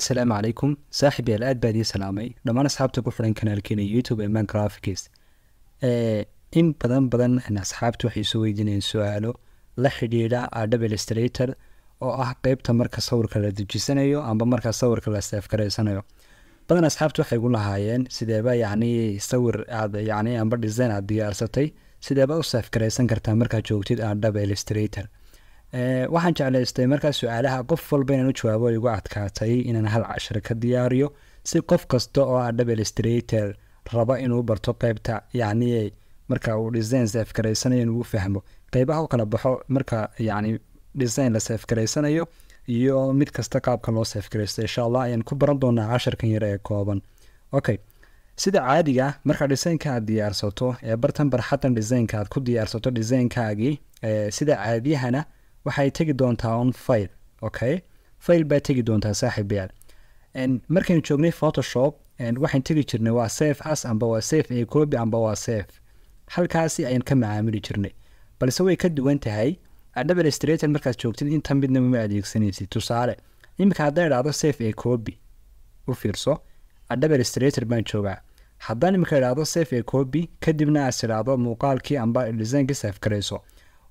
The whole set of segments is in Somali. السلام عليكم صاحبي الآد بادي سلامي دمان أصحابتو كفرين كنالكيني يوتيوب إمان غرافيكيست إن بدن أن أصحابتو حيسوي دينين سؤالو لحديدا Adobe Illustrator أو قيبتا مركا صورك لدجيسانيو أم بمركا صورك لأستفكريسانيو بدن أصحابتو حيقول لهايين سيدابا يعني صور يعني أمبر ديزاين عاد ديارستي سيدابا أستفكريسان كرتا مركا جوكتيد Adobe Illustrator waxaan jeclaystay marka su'aalaha qof walba inuu jawaabo igu adkaatay inaan hal cashar ka diyaariyo si qof kasta oo Adobe Illustrator raba inuu barto qaybta yani marka uu design saf kareysanayo inuu fahmo qaybaha oo kala baxo marka yani design la saf kareysanayo iyo mid kasta qaabka loo saf kareysto insha Allah ayaan ku baran doonaa casharkan yar ee kooban okay sida caadiga marka design-ka aad diyaarsato ee bartan barxatan design-ka aad ku diyaarsato design-kaagi sida caadiyahana waxay tagi doontaa on file okay file ba tagi doontaa saaxib yaal and markaan joognay photoshop and waxaan tagi jirnay waa save as amba waa save ee copy amba waa save halkaasi ayaan ka macaamili jirnay balse way ka duwan tahay Adobe Illustrator markaad joogtid inta midna ma adeegsanaysid tusaale imika hadday dhacdo save ee copy u fiirso Adobe Illustrator baan joogaa haddaan imika dhacdo save ee copy kadibna asiraado muuqaalkii amba design-ka save kareyso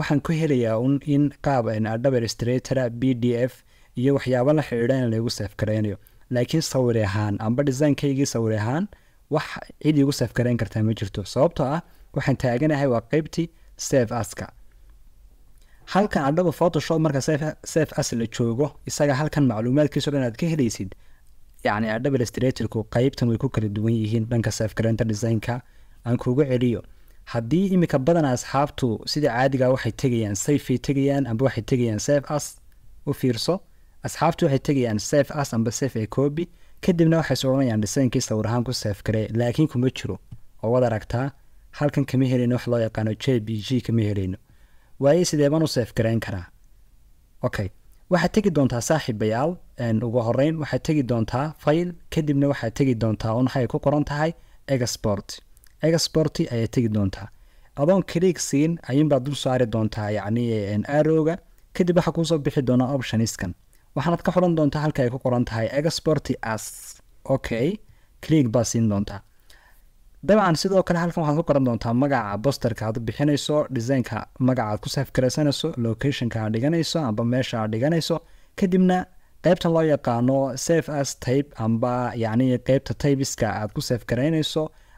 waxaan ku helayaa in qaab in Adobe Illustrator PDF iyo waxyaabo la xiriiraan lagu save kareynayo laakiin sawir ahaan amba design-kayga sawir ahaan wax cid igu save kareyn kartaa ma jirto sababtoo ah waxaan taaganahay waa qaybtii save as-ka halka Adobe Photoshop marka save as la joogo isaga halkan macluumaadkiisu dhan aad ka helaysid yani Adobe Illustrator-ku qaybtan way ku kala duwan yihiin dhanka save kareynta design-ka aan kuugu celiyo haddii imika badan asxaabtu sida caadiga waxay tagayaan save tagayaan amba waxay tagayaan save as u fiirso asxaabtu waxay tagayaan save as amba save ee copy kadibna waxay sooranayaan design-kii sawir ahaan ku save karey laakiin kuma jiro oo wada aragtaa halkan kama helin wax loo yaqaan JPG kama helin waaye sidee baan u save kareyn karaa okay waxay tagi doontaa saaxiibayaal aan ugu horeyn waxay tagi doontaa file kadibna waxay tagi doontaa oo waxay ku qoran tahay export exporti ayay tagi doontaa adoon click siin ayaan baad dul saari doontaa yani an arrow-ga kadib waxa ku soo bixi doona optionskan waxaad ka xoran doontaa halka ay ku qoran tahay export as okay click ba siin doontaa dabcan sidoo kale halkan waxaad ku qoran doontaa magaca posterka aad bixinayso design-ka magaca aad ku save kareysanayso location-ka aad dhiganayso amba meesha aad dhiganayso kadibna qaybta loo yaqaano save as type amba yani qaybta typeska aad ku save kareynayso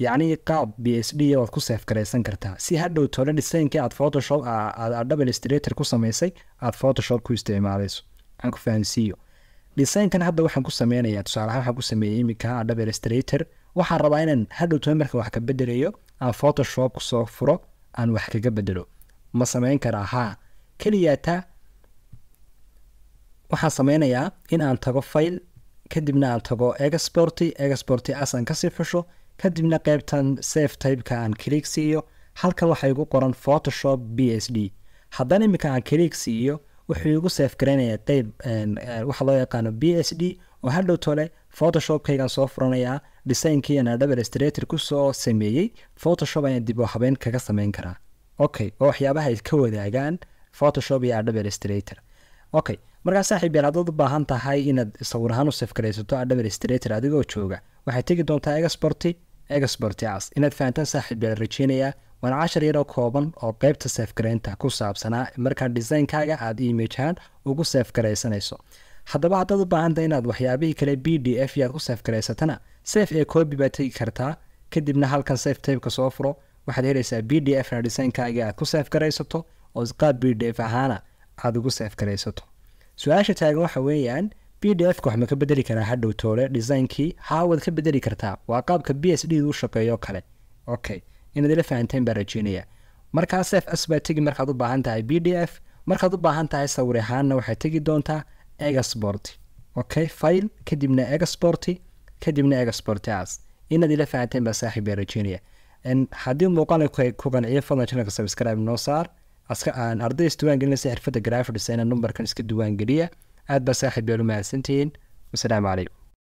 يعني قاب PSD يوض كو سيف كريسان كرتا سي هادو تولي ديسين كي عاد فوتوشوب عاد Adobe Illustrator كو سميسي عاد فوتوشوب كو استعماليسو عنكو فانسيو ديسين كان هادو وحان كو سمينا يا تسعالها وحان كو سمينا يميكا Adobe Illustrator وحان رباينا هادو تولي مركا وحكا بدريو عاد فوتوشوب كو صوفرو عن وحكا بدرو ما سمين كراها كلياتا وحان سمينا يا إن عن تاقو فايل كدبنا عن تاقو اكسبورتي أسان كسيفشو kadibna qaybtan save type-ka aan click siiyo halka waxa igu qoran Photoshop PSD haddana imika aan click siiyo wuxuu igu save kareynayaa qayb waxa loo yaqaan PSD oo hadhow tole Photoshop-kayga soo furanayaa design-kii aan Adobe Illustrator ku soo sameeyay Photoshop ayaan dib u habeyn kaga sameyn karaa okay oo waxyaabaha ay ka wadaagaan Photoshop iyo Adobe Illustrator okay marka saaxiib yaal aad u baahan tahay inaad sawir ahaan u save kareysato Adobe Illustrator adigoo jooga waxay tagi doontaa export as inaad fahantaan saaxiib yaal rajeenaya waan cashar yar oo kooban oo qaybta save kareynta ku saabsanaa marka design-kaaga aad image-aan ugu save kareysanayso haddaba aad u baahan tahay inaad waxyaabihii kale PDF yaad ku save kareysatana save ee copy baad tagi kartaa kadibna halkan save type-ka soo furo waxaad helaysaa PDF na design-kaaga aad ku save kareysato oo qaab PDF ahaana aad ugu save kareysato su'aasha taagan waxa weeyaan PDF-ku waxa ma ka bedeli karaa hadhow toole design-kii haawad ka bedeli kartaa waa qaabka PSD-du shaqeeyo kale okay inaad ila fahanteen baa rajeynaya marka save as baa tagi markaad u baahan tahay PDF markaad u baahan tahay sawir ahaanna waxay tagi doontaa export اوكي فايل كدمنا اكسبورتي كدمنا اكسبورتاس إن دي لفعتين بساحب يرجينيا إن حديم موقعنا كوكان إيه فضل شنك سبسكرايب نوصار أن أرضي استوان قلنا سحر فتى جرافر السنة النمبر كان سكدوان قليا أد بساحب يلومها سنتين والسلام عليكم.